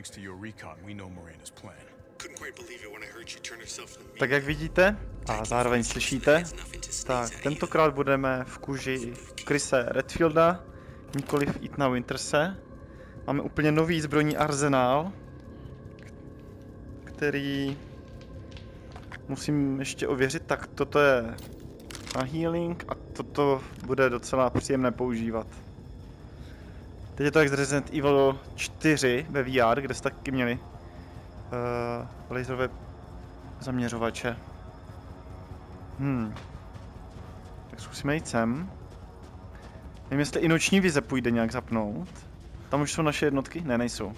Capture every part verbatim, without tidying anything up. thanks to your recon, we know Miranda's plan. Couldn't quite believe it when I heard she turned herself to me. Tak jak vidíte a zároveň slyšíte, tak tentokrát budeme v kůži Chrisa Redfielda, nikoliv Ethana Winterse. Máme úplně nový zbrojní arzenál, který musím ještě ověřit. Tak toto je na healing a toto bude docela příjemné používat. Teď je to jak z Resident Evil čtyři ve V R, kde jste taky měli uh, laserové zaměřovače. Hmm. Tak zkusíme jít sem. Nevím, jestli i noční vize půjde nějak zapnout. Tam už jsou naše jednotky? Ne, nejsou.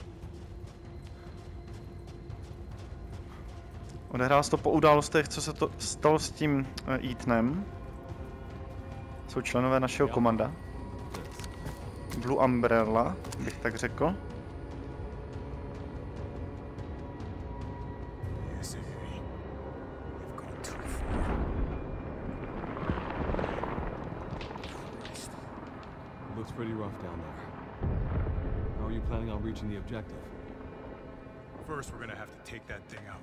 Odehrál se to po událostech, co se to stalo s tím Ethanem. Jsou členové našeho komanda. Blue umbrella, bych tak řekl. Looks pretty rough down there. How are you planning on reaching the objective? First, we're gonna have to take that thing out.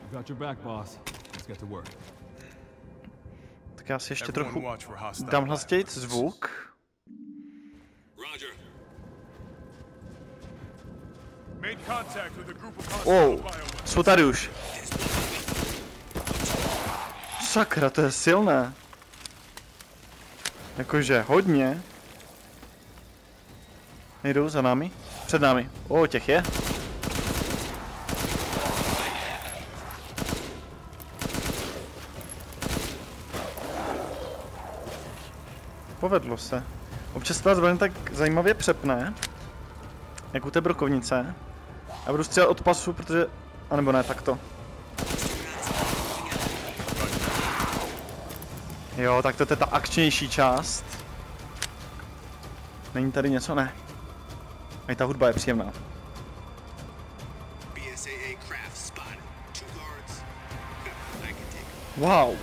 You've got your back, boss. Let's get to work. Tak já si ještě trochu dám hlasnějc zvuk. Wow, jsou tady už. Sakra, to je silné. Jakože hodně. Nejdou za námi? Před námi. O, těch je. Povedlo se. Občas ta zbraň tak zajímavě přepne, jak u té brokovnice. Já budu střílet od pasu, protože... A nebo ne, takto. Jo, tak to je ta akčnější část. Není tady něco? Ne. A i ta hudba je příjemná. Wow.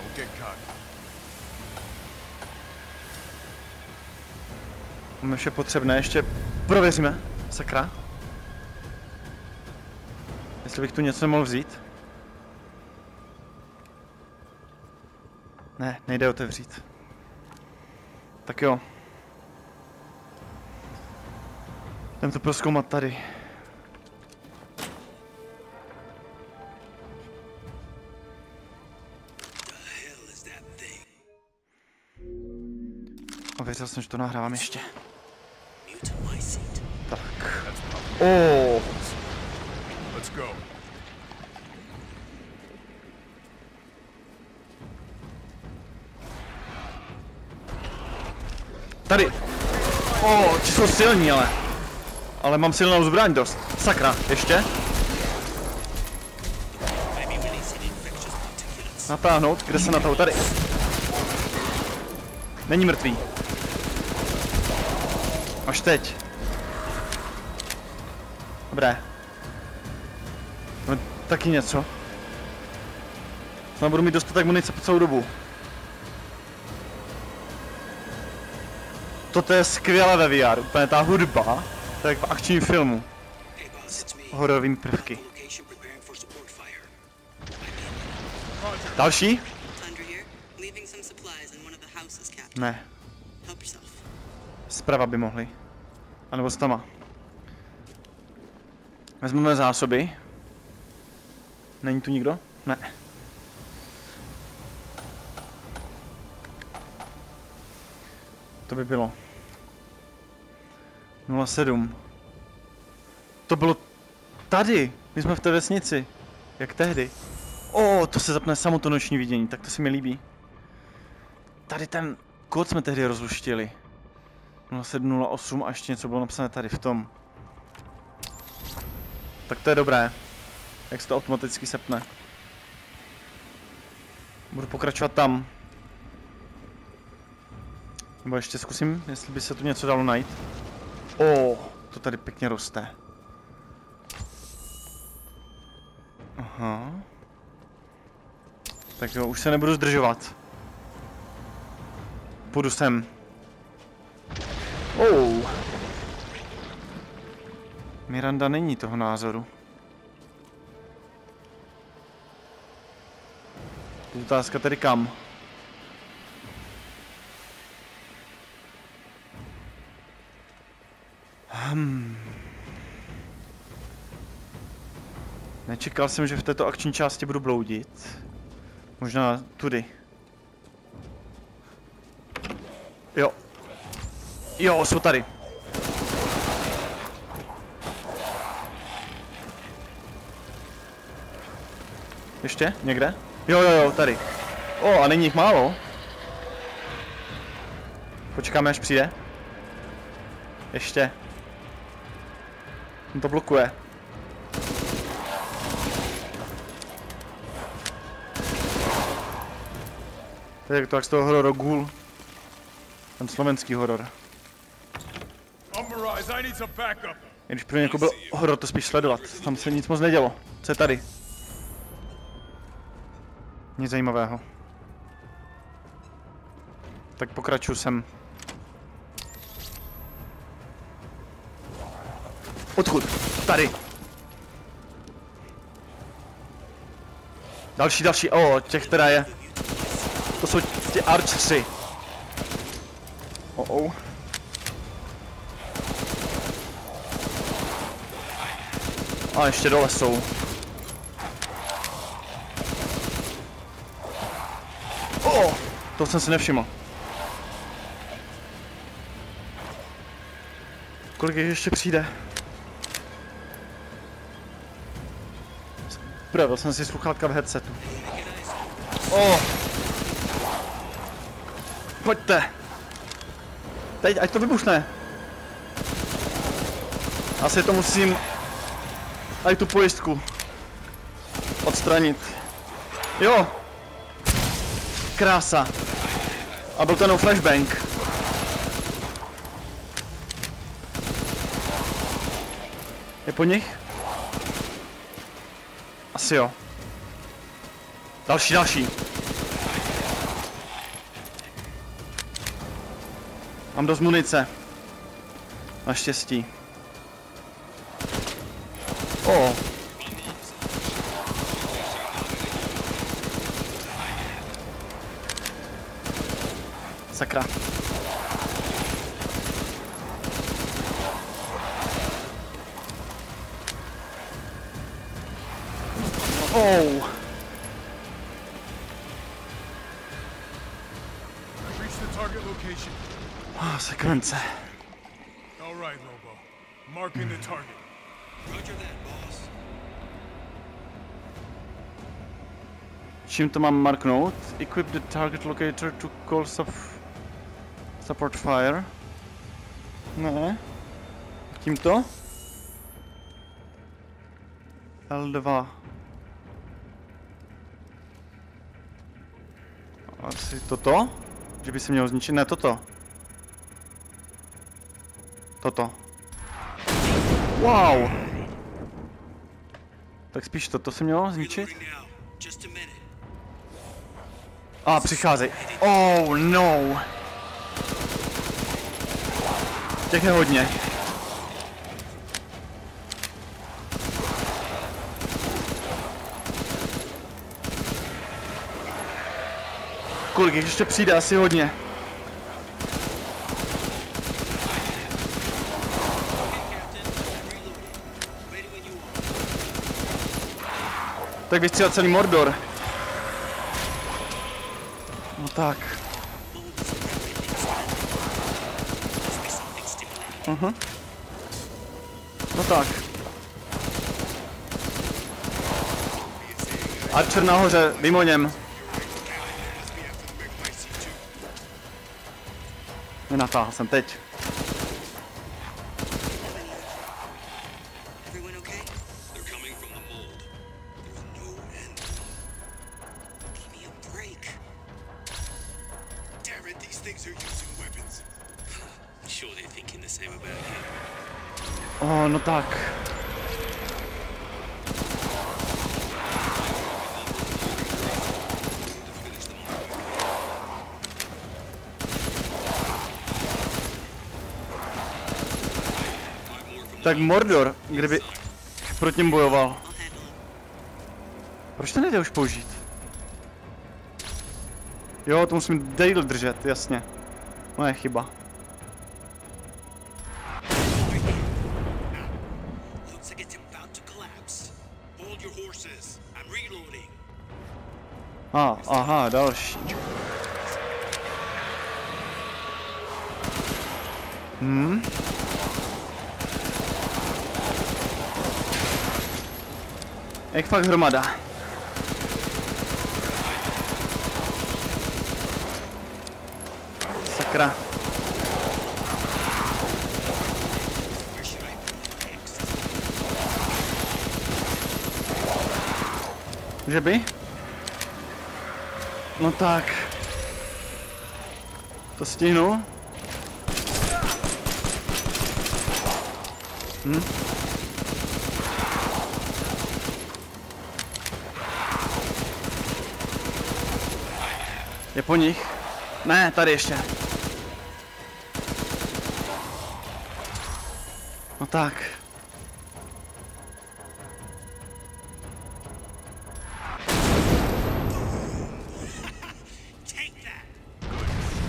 Máme vše potřebné, ještě prověříme. Sakra. Jestli bych tu něco nemohl vzít. Ne, nejde otevřít. Tak jo. Jdem to prozkoumat tady. A věřil jsem, že to nahrávám ještě. Tak. Oh. Let's go. Tady. Oh, ti jsou silní, ale. Ale mám silnou zbraň dost. Sakra, ještě. Natáhnout, kde se natáhl? Tady. Není mrtvý. Až teď. Dobré. No, taky něco. Snad budu mít dostatek munice po celou dobu. Toto je skvělé ve V R, úplně ta hudba, to je jak v akčním filmu. S horovými prvky. Další? Ne. Zprava by mohli. A nebo z tama. Vezmeme zásoby. Není tu nikdo? Ne. To by bylo. nula sedm. To bylo tady. My jsme v té vesnici. Jak tehdy. O, to se zapne samo to noční vidění. Tak to si mi líbí. Tady ten kód jsme tehdy rozluštili. nula sedm nula osm a ještě něco bylo napsané tady v tom. Tak to je dobré. Jak se to automaticky sepne. Budu pokračovat tam. Nebo ještě zkusím, jestli by se tu něco dalo najít. O, to tady pěkně roste. Aha. Tak jo, už se nebudu zdržovat. Půjdu sem. Oh. Miranda není toho názoru. Teď otázka tedy kam? Hmm. Nečekal jsem, že v této akční části budu bloudit. Možná tudy. Jo. Jo, jsou tady. Ještě? Někde? Jo, jo, jo, tady. O, a není jich málo. Počkáme, až přijde. Ještě. On to blokuje. To je to jak z toho hororu Ghoul. Ten slovenský horor. I když pro někoho byl horor, to spíš sledovat. Tam se nic moc nedělo. Co je tady? Nic zajímavého. Tak pokračuju sem. Odkud? Tady. Další, další. O, těch teda je. To jsou ti archeři. Oh, oh. A ještě dole jsou. Oh, to jsem si nevšiml. Kolik jich ještě přijde? Pravil jsem si sluchátka v headsetu. Oh. Pojďte. Teď, ať to vybuchne. Asi to musím... Ať tu pojistku... Odstranit. Jo! Krása. A byl to jenom flashbang. Je po nich? Asi jo. Další, další. Mám dost munice. Naštěstí. O. Sakra. Oh. Oh, sekvence. Čím to mám marknout? Equip the target locator to call support fire. Ne. Tímto? el dva. Asi toto? Že by se mělo zničit? Ne, toto. Toto. Wow! Tak spíš toto se mělo zničit? A, ah, přicházej. Oh, no! Těch je hodně. Kolik jich ještě přijde? Asi hodně. Tak vystřílet celý Mordor. No tak. Uh-huh. No tak. Archer nahoře, vím o něm. Nenatáhl jsem teď. Oh, no tak. Tak Mordor, kdyby proti němu bojoval. Proč to nejde už použít? Jo, to musím déle držet, jasně. Moje chyba. A, ah, aha, další. Hmm. Jak fakt hromada. Sakra. Že by? No tak. To stihnu. Hm. Je po nich? Ne, tady ještě. No tak.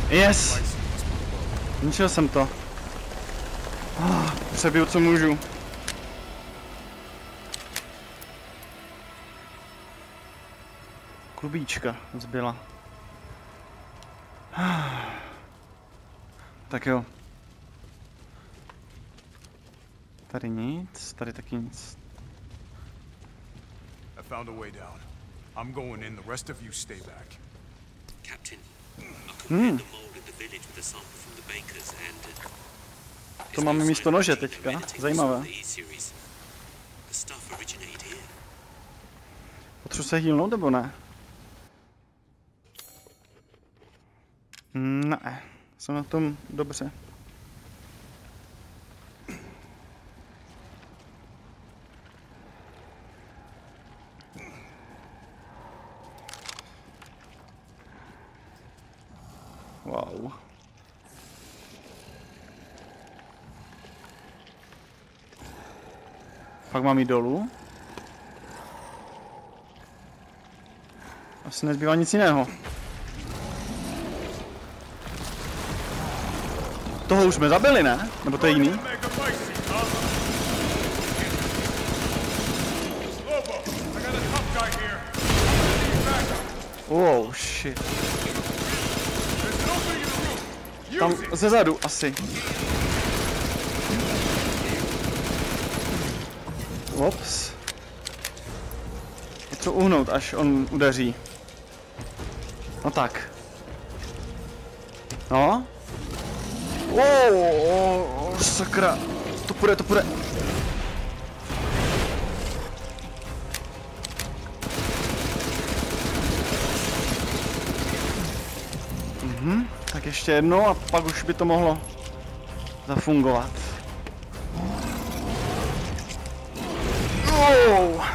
Yes! Zničil jsem to. Oh, přebiju, co můžu. Klubíčka zbyla. Tak jo. Tady nic, tady taky nic. I found a way down. I'm going in, the rest of you stay back. Captain. Hmm. To máme místo nože teďka, zajímavé. Potřebuji se healnout, nebo ne? Ne, jsem na tom dobře. Wow. Pak mám jít dolů. Asi nezbývá nic jiného. Toho už jsme zabili, ne? Nebo to je jiný? Oh shit. Tam zezadu asi. Ops. Je to uhnout, až on udeří. No tak. No. Wow, sakra. To půjde, to půjde. Mhm. Tak ještě jednou a pak už by to mohlo zafungovat. Oh.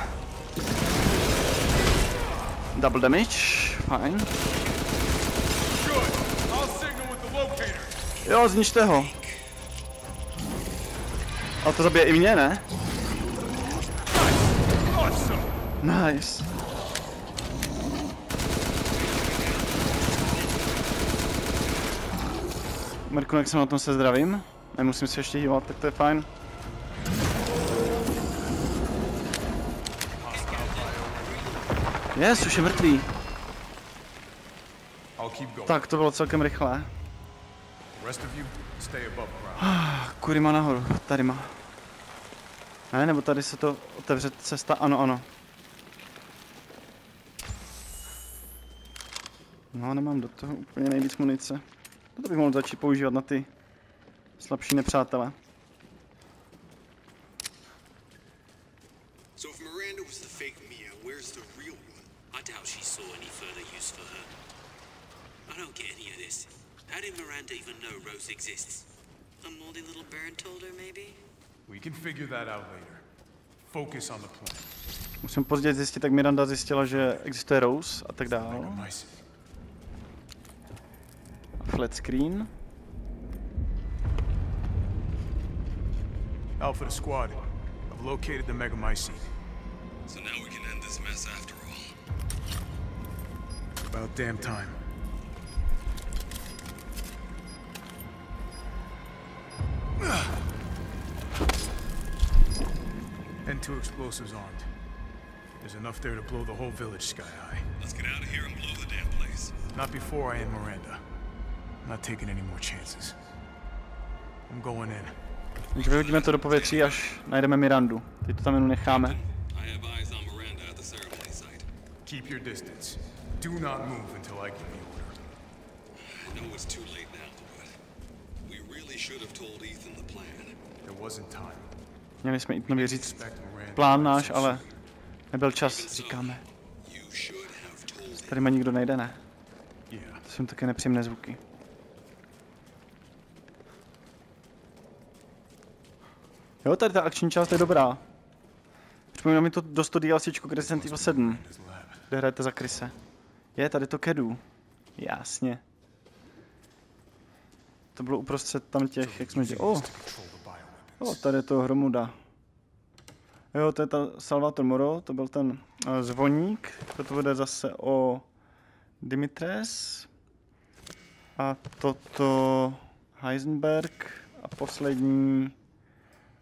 Double damage, fajn. Jo, zničte ho. Ale to zabije i mě, ne? Nice. Merku, jak jsem na tom se zdravím. Nemusím se ještě dívat, tak to je fajn. Yes, už je mrtvý. Tak, to bylo celkem rychlé. Kudy má nahoru, tady má. Ne, nebo tady se to otevře cesta, ano, ano. No, nemám do toho úplně nejvíc munice. To bych mohl začít používat na ty slabší nepřátelé. Musím později zjistit, jak Miranda zjistila, že existuje Rose a tak dále. Flat screen. Alpha to squad. I've located the Megamycete. So now we can end this mess after all. About damn time. And two explosives armed. There's enough there to blow the whole village sky high. Let's get out of here and blow the damn place. Not before I end Miranda. I'm not taking any more chances. I'm going in. Takže vyhodíme to do povětří, až najdeme Mirandu. Teď to tam jenom necháme. Keep your distance. Do not move until I give you order. I know it's too late now, but we really should have told Ethan the plan. There wasn't time. Měli jsme Ethanovi říct plán náš, ale nebyl čas, říkáme. Tady mě nikdo nejde, ne? To jsou také nepříjemné zvuky. Jo, tady ta akční část je dobrá. Připomíná mi to dost to DLCčko k Resident Evil sedm, kde hrajete za Chrise. Je, tady to kedu. Jasně. To bylo uprostřed tam těch, jak jsme dělali. Oh. Oh, tady je to Hromuda. Jo, to je ta Salvatore Moreau, to byl ten uh, zvoník. Toto bude zase o Dimitres. A toto Heisenberg. A poslední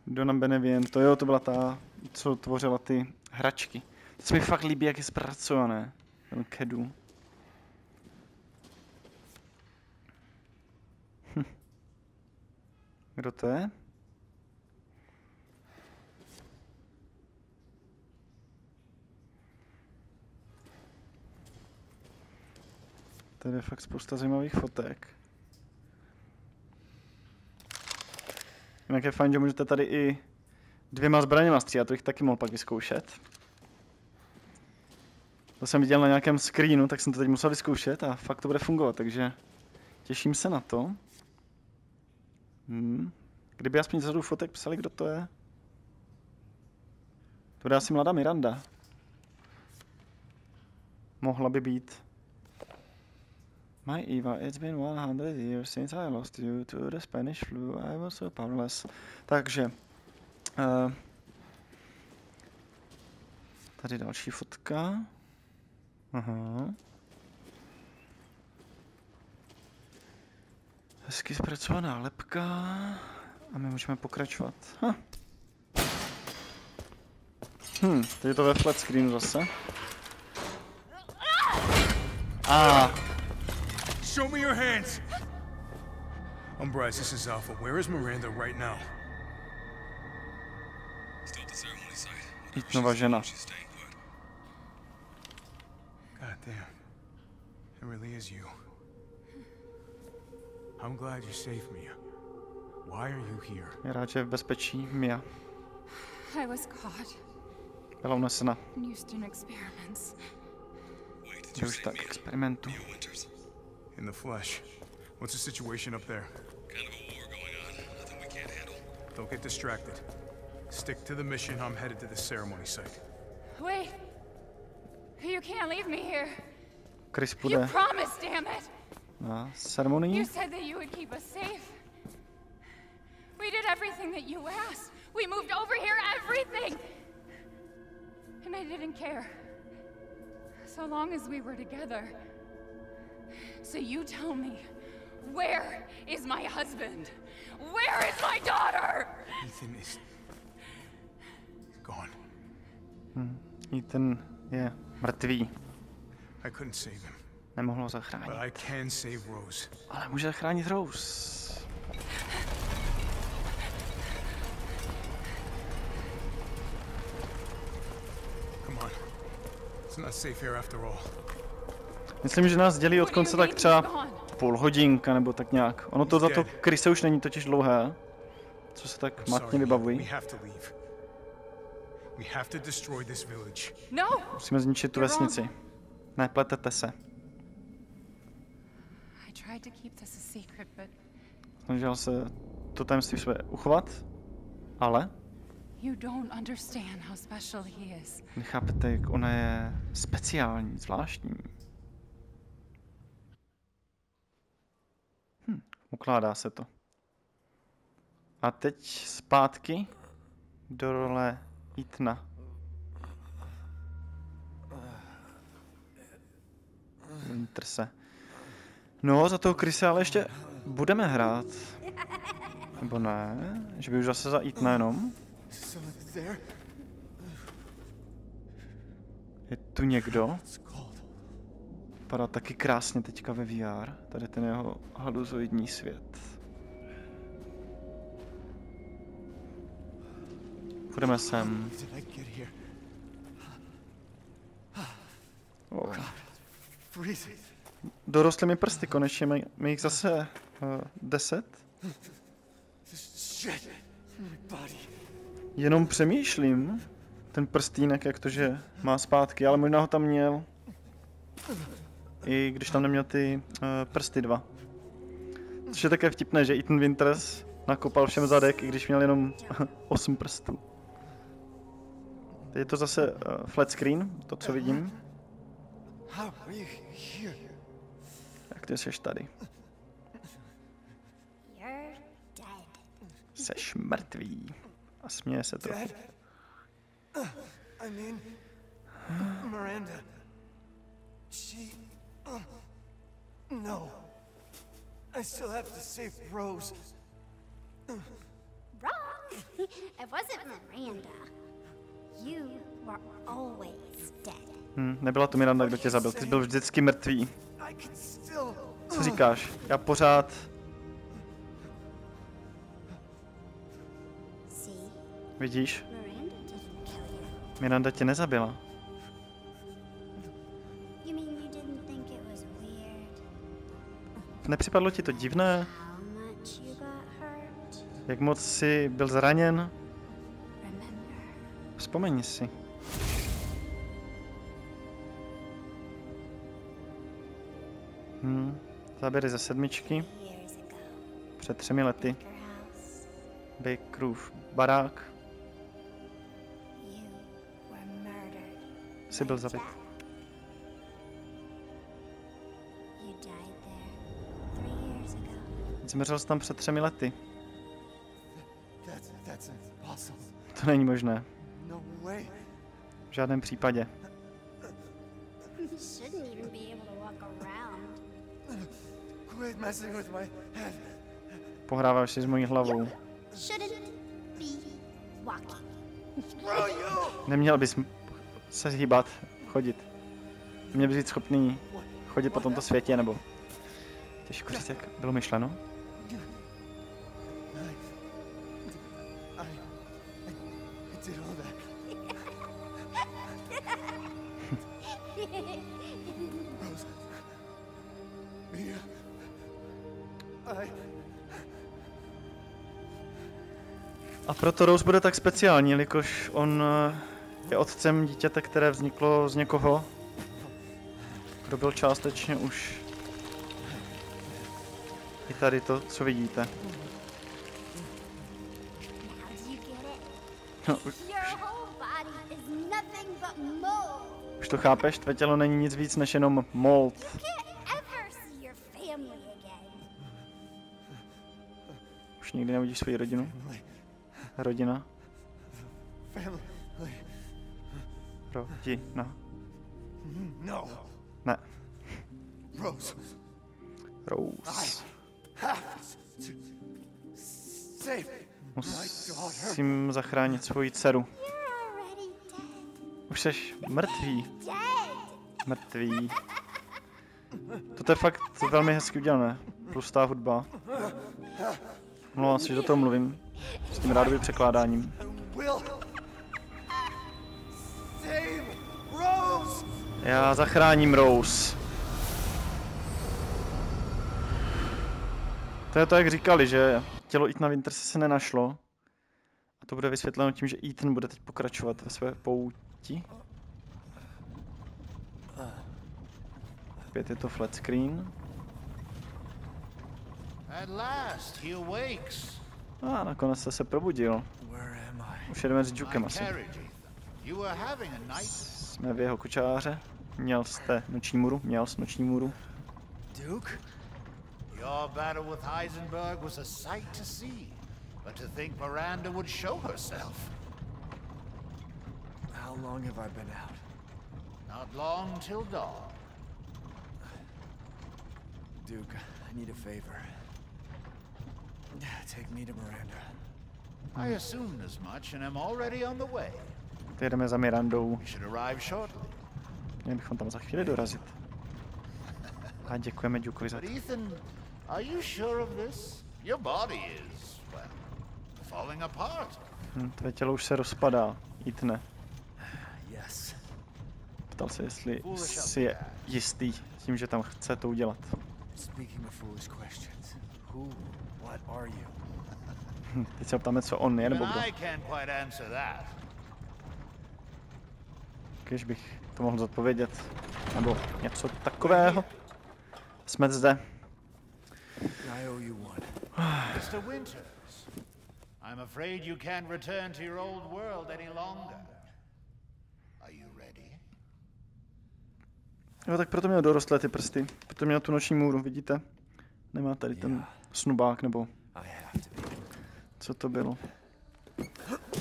Dona Beneviento, jo, to byla ta, co tvořila ty hračky. To se mi fakt líbí, jak je zpracované. Ten kedu. Hm. Kdo to je? Tady je fakt spousta zajímavých fotek. Jinak je fajn, že můžete tady i dvěma zbraněma střílet, to bych taky mohl pak vyzkoušet. To jsem viděl na nějakém screenu, tak jsem to teď musel vyzkoušet a fakt to bude fungovat, takže těším se na to. Hmm. Kdyby aspoň vzadu fotek psali, kdo to je. To bude asi mladá Miranda. Mohla by být. My Eva, it's been one hundred years since I lost you to the Spanish flu, I was so powerless. Takže, uh, tady další fotka. Aha. Hezky zpracovaná lepka. A my můžeme pokračovat. Huh. Hm, teď je to ve flat screenu zase. Ah. Show me your hands! Umbrise, this is Alpha. Where is Miranda right now? Still at the ceremony site. Whatever she's, she's staying put. God damn. It really is you. I'm glad you're safe, Mia. Why are you here? Je rád, že je v bezpečí, Mia. I was caught. Byla unesena. Houston experiments. Wait, did you say Mia? Mia Winters? In the flesh. What's the situation up there? Kind of a war going on. Nothing we can't handle. Don't get distracted. Stick to the mission. I'm headed to the ceremony site. Wait. You can't leave me here. Chris bude. You promised, damn it. Na ceremonii. You said that you would keep us safe. We did everything that you asked. We moved over here, everything. And I didn't care. So long as we were together. So you tell me, where is my husband? Where is my daughter? Ethan is gone. Hmm. Ethan je mrtvý. I couldn't save him. Nemohl ho zachránit. But I can save Rose. Ale může zachránit Rose. Come on. It's not safe here after all. Myslím, že nás dělí od konce tak třeba půl hodinka nebo tak nějak. Ono to za to Chrise už není totiž dlouhé, co se tak matně vybavují. Musíme zničit tu vesnici. Ne, pletete se. Snažil se to tajemství v sobě uchovat, ale nechápete, jak ona je speciální, zvláštní. Ukládá se to. A teď zpátky do role Ethana. Winterse. No, za toho Chrisa ale ještě budeme hrát. Nebo ne? Že by už zase za Ethana jenom? Je tu někdo? Vypadá taky krásně teďka ve V R. Tady ten jeho haluzoidní svět. Půjdeme sem. Oh. Dorostly mi prsty konečně, mi jich zase uh, deset. Jenom přemýšlím, ten prstínek, jak to, že má zpátky, ale možná ho tam měl, i když tam neměl ty uh, prsty dva. Což je také vtipné, že Ethan Winters nakopal všem zadek, i když měl jenom osm prstů. Teď je to zase uh, flat screen, to co vidím. Jak ty jsi tady? Seš mrtvý. A směje se trochu. Miranda. She... No. I still have to save Rose. Wrong. It wasn't Miranda. You were always dead. Hm, nebyla to Miranda, kdo tě zabil, ty jsi byl vždycky mrtvý. Co říkáš? Já pořád... Vidíš? Miranda tě nezabila. Nepřipadlo ti to divné? Jak moc jsi byl zraněn? Vzpomeň si. Hmm, záběry ze sedmičky. Před třemi lety. Bakerův barák. Jsi byl zabit. Zemřel jsi tam před třemi lety. To není možné. V žádném případě. Pohráváš si s mojí hlavou. Neměl bys se hýbat, chodit. Měl bys být schopný chodit po tomto světě, nebo... Těžko říct, jak bylo myšleno. A proto Rose bude tak speciální, jelikož on je otcem dítěte, které vzniklo z někoho, kdo byl částečně už i tady to, co vidíte. No, už, už to chápeš? Tvé tělo není nic víc než jenom mold. Už nikdy neuvidíš svoji rodinu. Rodina. Rodina. Ne. Rose. Rose. Musím zachránit svoji dceru. Už seš mrtvý. Mrtvý. To je fakt velmi hezky udělané. Prostá hudba. Mluvám si, že do toho mluvím. S tím rádoby překládáním. Já zachráním Rose. To je to, jak říkali, že tělo Ethana Winterse se nenašlo. A to bude vysvětleno tím, že Ethan bude teď pokračovat ve své pouti. Opět je to flat screen. A ah, nakonec se se probudil. Už jedeme s Dukem asi. Jsme v jeho kočáře. Měl jste noční můru, měl jste noční můru. Duke? Your battle with Heisenberg was a sight to see, but to think Miranda would show herself. How long have I been out? Not long till dawn. Duke, I need a favor. Take me to Miranda. I assumed as much and I'm already on the way. Jdeme za Mirandou. We should arrive shortly. Měli bychom tam za chvíli dorazit. A děkujeme Dukeovi za to. Ethan, are you sure of this? Your body is well, falling apart. Hm, tvé tělo už se rozpadá, Ethane. Yes. Ptal se, jestli si je jistý tím, že tam chce to udělat. Hm, teď se ptáme, co on je, nebo kdo. Když bych to mohl zodpovědět, nebo něco takového. Jsme zde. mister Winters, I'm afraid you can't return to your old world any longer. Are you ready? Jo, tak proto měl dorostlé ty prsty. Proto měl tu noční můru, vidíte? Nemá tady ten snubák, nebo... Co to bylo?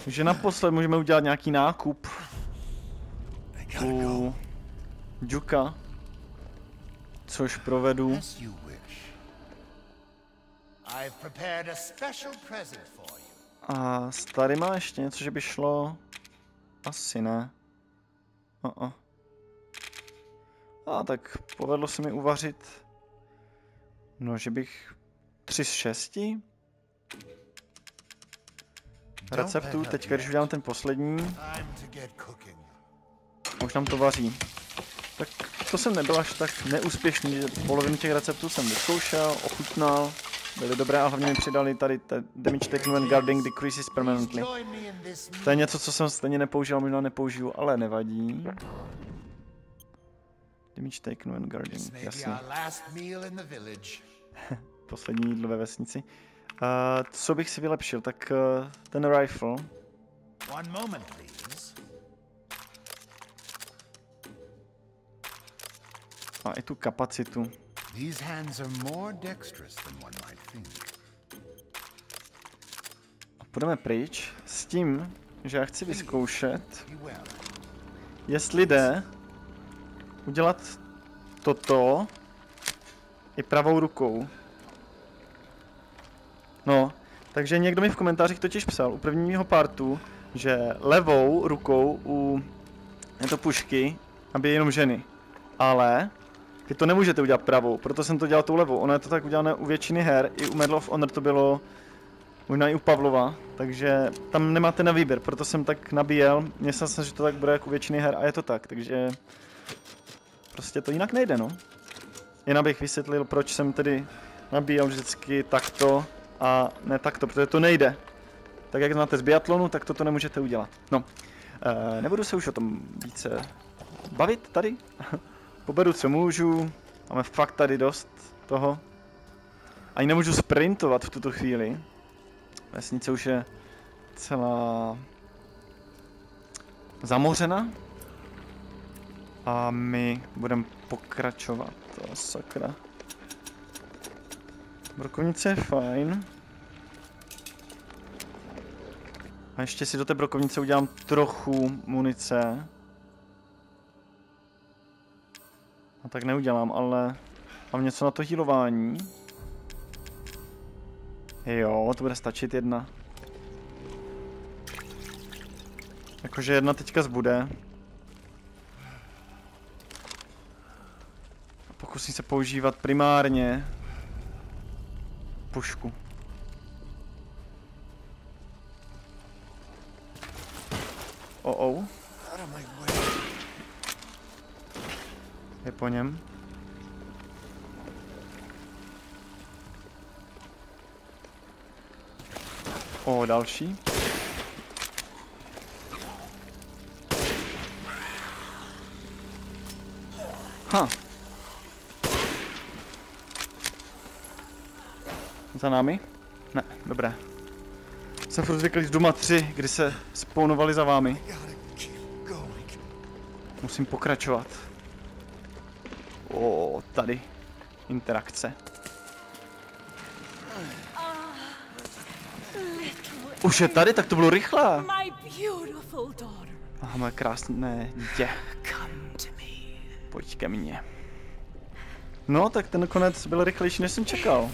Takže naposled můžeme udělat nějaký nákup. U Duka, což provedu. A tady má ještě něco, že by šlo? Asi ne. Uh -uh. A tak povedlo se mi uvařit. No, že bych tři z šesti receptů. Teď, když udělám ten poslední, už nám to vaří. Tak to jsem nebyl až tak neúspěšný, že polovinu těch receptů jsem vyzkoušel, ochutnal, byly dobré a hlavně mi přidali tady damage taken when guarding decreases permanently. To je něco, co jsem stejně nepoužil, možná nepoužiju, ale nevadí. Damage taken when guarding, jasně. Poslední jídlo ve vesnici. Uh, co bych si vylepšil, tak uh, ten rifle. A i tu kapacitu. A půjdeme pryč s tím, že já chci vyzkoušet, jestli jde udělat toto i pravou rukou. No, takže někdo mi v komentářích totiž psal u prvního partu, že levou rukou u této pušky nabíjí jenom ženy. Ale... Vy to nemůžete udělat pravou, proto jsem to dělal tou levou. Ono je to tak udělané u většiny her, i u Medal of Honor to bylo, možná i u Pavlova, takže tam nemáte na výběr, proto jsem tak nabíjel. Myslel jsem, že to tak bude jako u většiny her a je to tak, takže prostě to jinak nejde, no. Jen abych vysvětlil, proč jsem tedy nabíjel vždycky takto a ne takto, protože to nejde. Tak jak znáte z biatlonu, tak toto nemůžete udělat. No, e, nebudu se už o tom více bavit tady. Poberu, co můžu, máme fakt tady dost toho. Ani nemůžu sprintovat v tuto chvíli. Vesnice už je celá zamořena. A my budeme pokračovat. Oh, sakra. Brokovnice je fajn. A ještě si do té brokovnice udělám trochu munice. A tak neudělám, ale mám něco na to healování. Jo, to bude stačit jedna. Jakože jedna teďka zbude. Pokusím se používat primárně pušku. Oh-oh. Je po něm. O, další. Ha. Za námi? Ne, dobré. Jsem furt zvyklý z Duma tři, kdy se spawnovali za vámi. Musím pokračovat. O, tady interakce. Už je tady, tak to bylo rychlé. Máme krásné dítě. Pojď ke mně. No, tak ten konec byl rychlejší, než jsem čekal.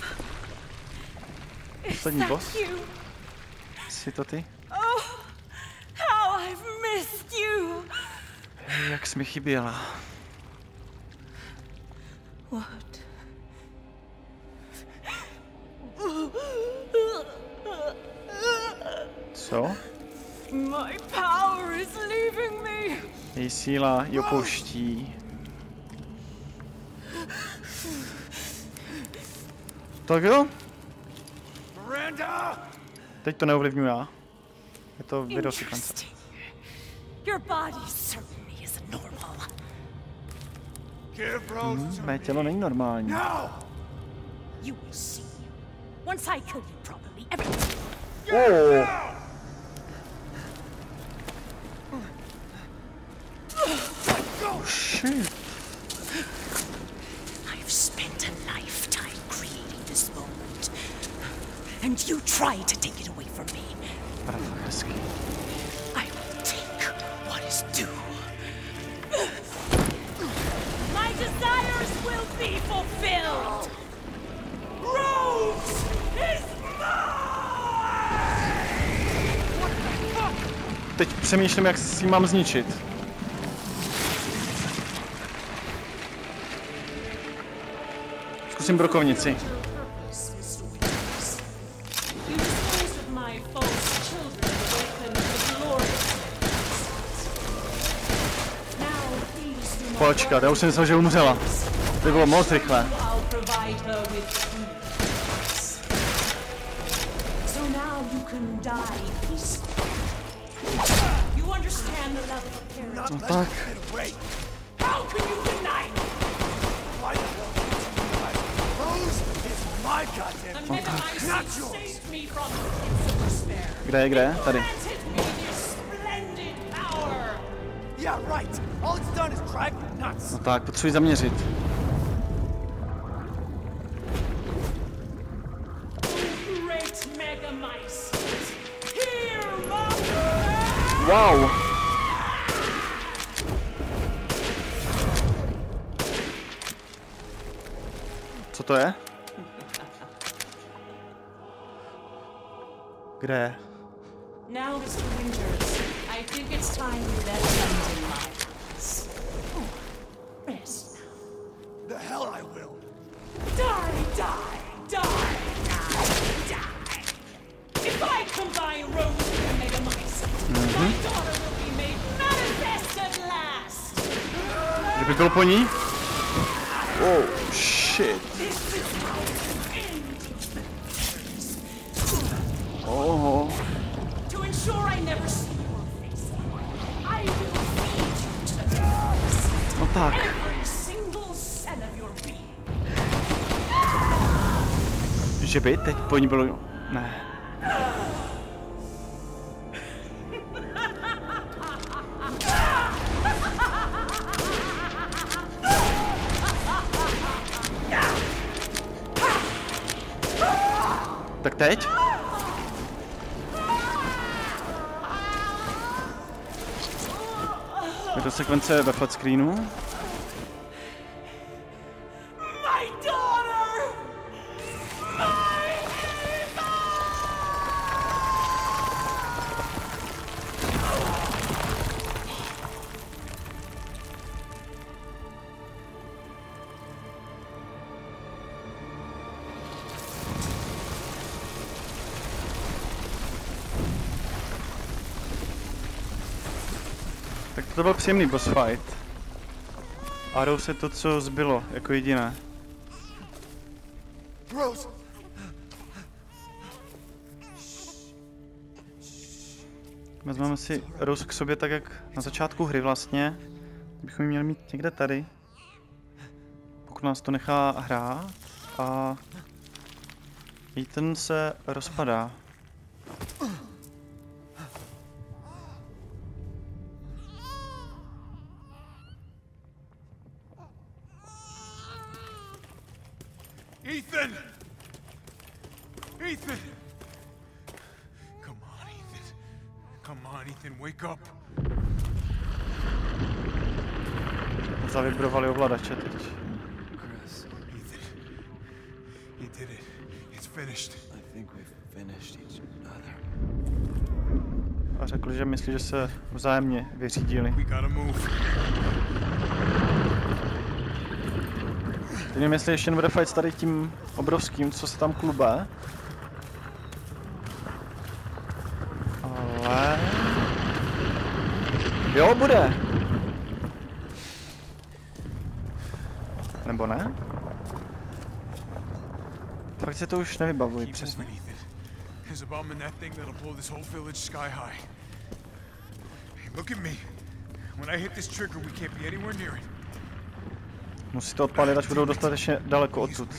Poslední boss? Jsi to ty? Hej, jak jsi mi chyběla. Co? Její síla ji opouští. Tak jo? Teď to neovlivňuji já. Je to videosekvence. Hmm, mé tělo není normální. Oh. Oh, shit. And you try to take it away from me. I will take what is due. My desires will be fulfilled. Rose is mine. What the fuck? Teď přemýšlím, jak si ji mám zničit. Zkusím brokovnici. Počkat, já už jsem myslel, že umřela. To bylo moc rychlé. No tak. No tak. Kde je, kde je? Tady. No tak, potřebuji zaměřit. Wow! Co to je? Kde je? Byl po ní? Oh, shit. Oho. No tak. Že by teď po ní bylo... Ne. Tak teď? Je to sekvence ve flat screenu. To byl příjemný boss fight. A Rose je to, co zbylo, jako jediné. Rose. Vezmeme si Rose k sobě tak, jak na začátku hry vlastně. Bychom ji měli mít někde tady. Pokud nás to nechá hrát. A Ethan se rozpadá. Ethan! Ethan! Come on, Ethan. Come on, Ethan, wake up. Zavibrovali ovladače teď. Chris, Ethan. He did it. It's finished. I think we've finished each other. A řekl, že myslí, že se vzájemně vyřídili. We gotta move. Ty mě myslí, ještě nebude fight s tady tím obrovským, co se tam klubá. Ale... Jo, bude! Nebo ne? Fakt se to už nevybavuji přesně. Musí to odpalit, až budou dostatečně daleko odtud.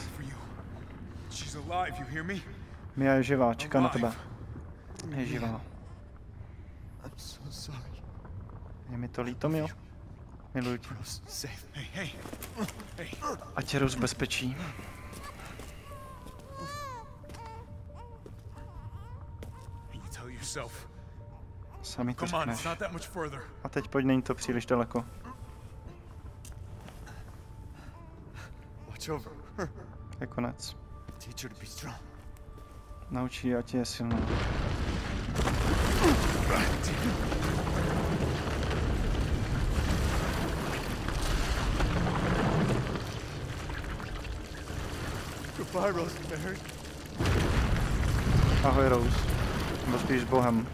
Mia je živá, čeká na tebe. Je živá. Je mi to líto, Mio. Miluji tě. Ať je Rose v bezpečí. Sami to řekneš. A teď pojď, není to příliš daleko. Je konec. Naučí, ať je silná. Ahoj, Rose. Nebo spíš s Bohem.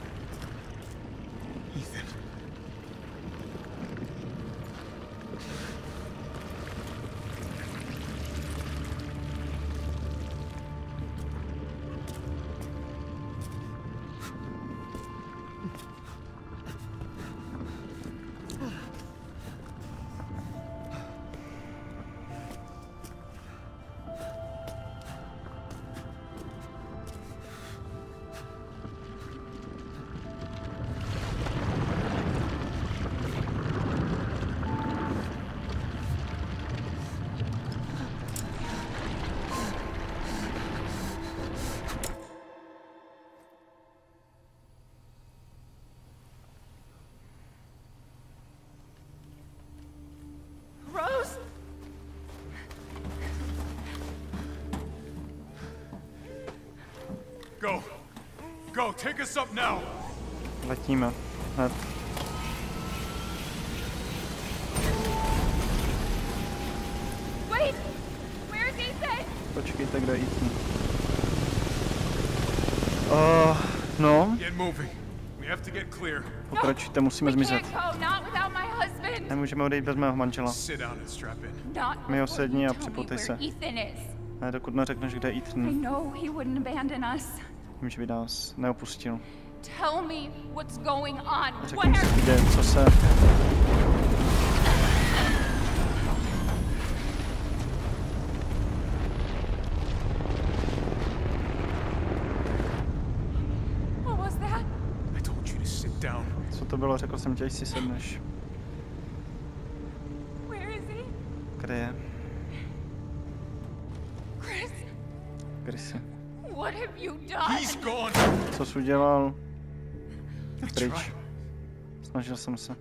Letíme. Hned. Počkejte, kde je Ethan. Uh, no. Pokračujte, musíme zmizet. Nemůžeme odejít bez mého manžela. Mio, sedni a připutej se. Ne, dokud neřekneš, kde je Ethan. Vím, že by nás neopustil. Řekni mi, co jde, co se... Co to bylo? Řekl jsem tě, až si sedneš. Kde je? Chris. Co jsi udělal? Pryč. Snažil jsem se.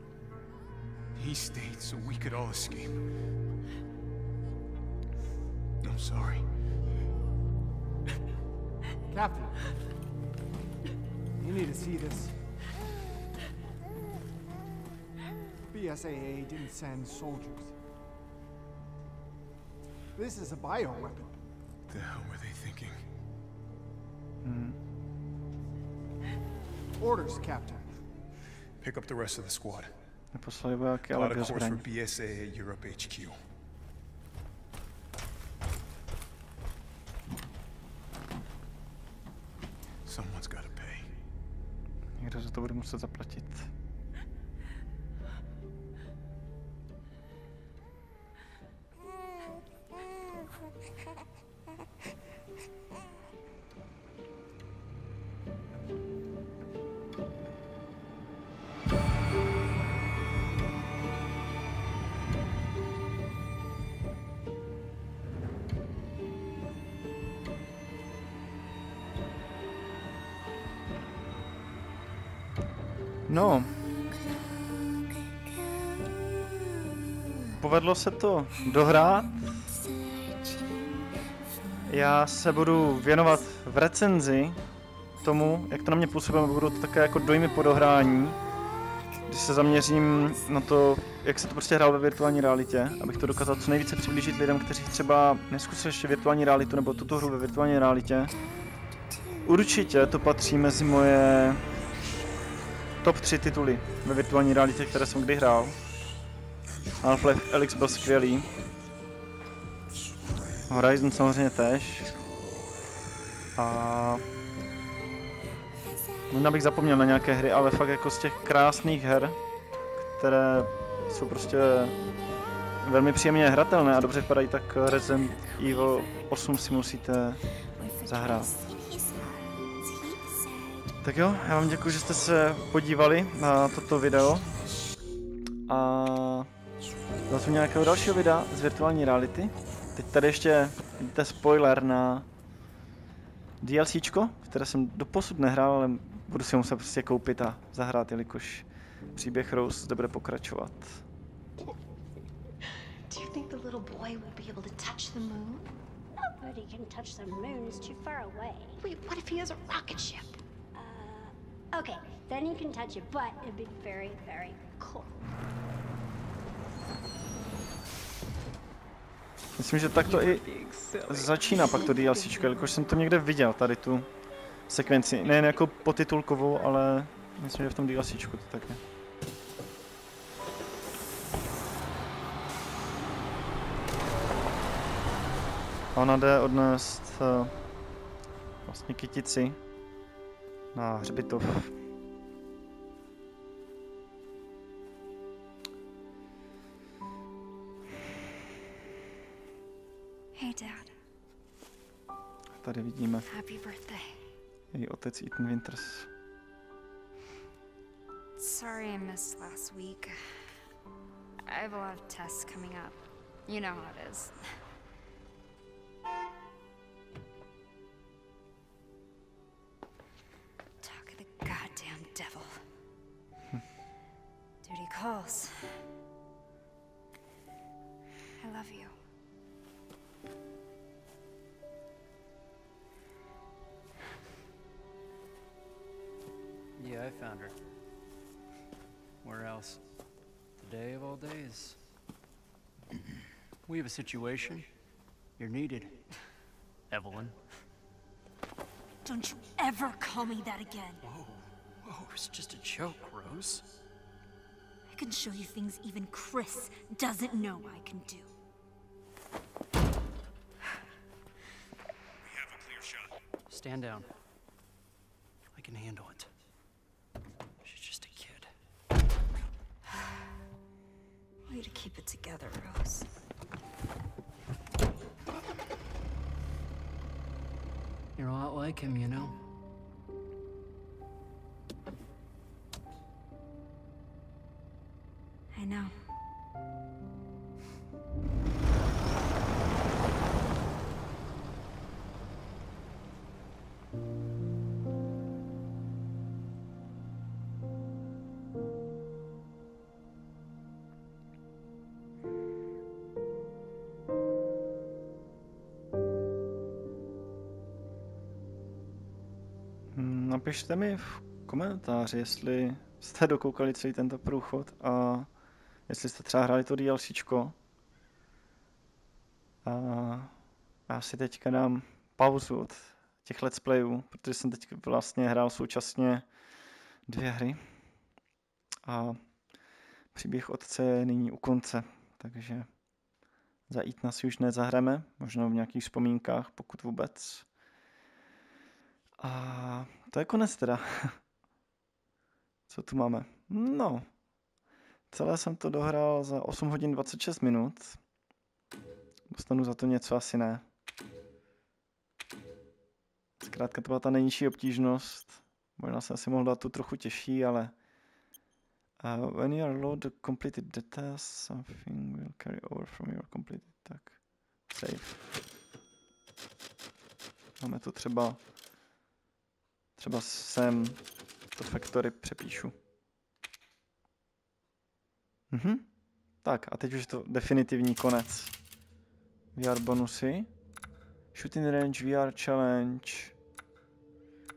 B S A A didn't send soldiers. This is a bioweapon. The hell were they thinking? Hmm. Orders, Captain. Pick up the rest of the squad. Neposlali vojáky, ale byl zbraň. B S A A Europe H Q. Someone's got to pay. Někdo za to bude muset zaplatit. No. povedlo se to dohrát. Já se budu věnovat v recenzi tomu, jak to na mě působí, budou to také jako dojmy po dohrání, když se zaměřím na to, jak se to prostě hrál ve virtuální realitě, abych to dokázal co nejvíce přiblížit lidem, kteří třeba neskusili ještě virtuální realitu nebo tuto hru ve virtuální realitě. Určitě to patří mezi moje top tři tituly ve virtuální realitě, které jsem kdy hrál. Half-Life: Alyx byl skvělý. Horizon samozřejmě též. A možná bych zapomněl na nějaké hry, ale fakt jako z těch krásných her, které jsou prostě velmi příjemně hratelné a dobře vypadají, tak Resident Evil osm si musíte zahrát. Tak jo, já vám děkuji, že jste se podívali na toto video a zase nějakého dalšího videa z virtuální reality. Teď tady ještě vidíte spoiler na DLCčko, které jsem doposud nehrál, ale budu si ho muset prostě koupit a zahrát, jelikož příběh Rose zde bude pokračovat. Okay, then you can touch it, but it'd be very, very cool. Myslím, že tak to i začíná pak to DLCčko, jelikož jsem to někde viděl, tady tu sekvenci. Nejen jako potitulkovou, ale myslím, že v tom DLCčku to tak je. A ona jde odnést uh, vlastně kytici na hřbitov. Hey, Dad. A tady vidíme její otec Ethan Winters. Sorry I missed last week. I have a lot of tests coming up. You know how it is. Goddamn devil. Hm. Duty calls. I love you. Yeah, I found her. Where else? Today of all days. We have a situation. You're needed, Evelyn. Don't you ever call me that again. Whoa. Whoa, it's just a joke, Rose. I can show you things even Chris doesn't know I can do. We have a clear shot. Stand down. I can handle it. She's just a kid. Way to keep it together, Rose. You're a lot like him, you know? I know. Napište mi v komentáři, jestli jste dokoukali celý tento průchod a jestli jste třeba hráli to DLCčko. A já si teďka dám pauzu od těch let's playů, protože jsem teď vlastně hrál současně dvě hry. A příběh otce je nyní u konce, takže za Etna si už nezahrajeme, možná v nějakých vzpomínkách, pokud vůbec. A to je konec teda. Co tu máme? No. Celé jsem to dohrál za osm hodin dvacet šest minut. Dostanu za to něco, asi ne. Zkrátka to byla ta nejnižší obtížnost. Možná jsem si mohl dát tu trochu těžší, ale... Uh, when you are low, the completed data, something will carry over from your completed. Tak. Save. Máme tu třeba... Třeba sem to factory přepíšu. Mhm. Tak a teď už je to definitivní konec. V R bonusy. Shooting range, V R challenge.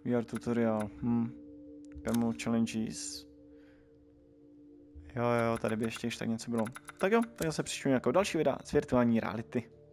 V R tutorial. Hm. P M O challenges. Jo jo, tady by ještě ještě tak něco bylo. Tak jo, tak já se příštím jako další videa z virtuální reality.